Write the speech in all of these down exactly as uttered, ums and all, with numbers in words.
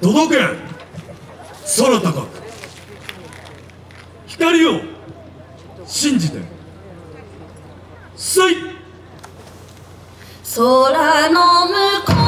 届け空高く光を信じてすい空の向こう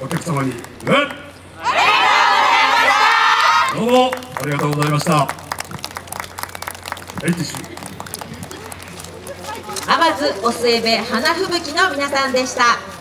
お客様にどうもありがとうございました。甘酢おすえべ花吹雪の皆さんでした。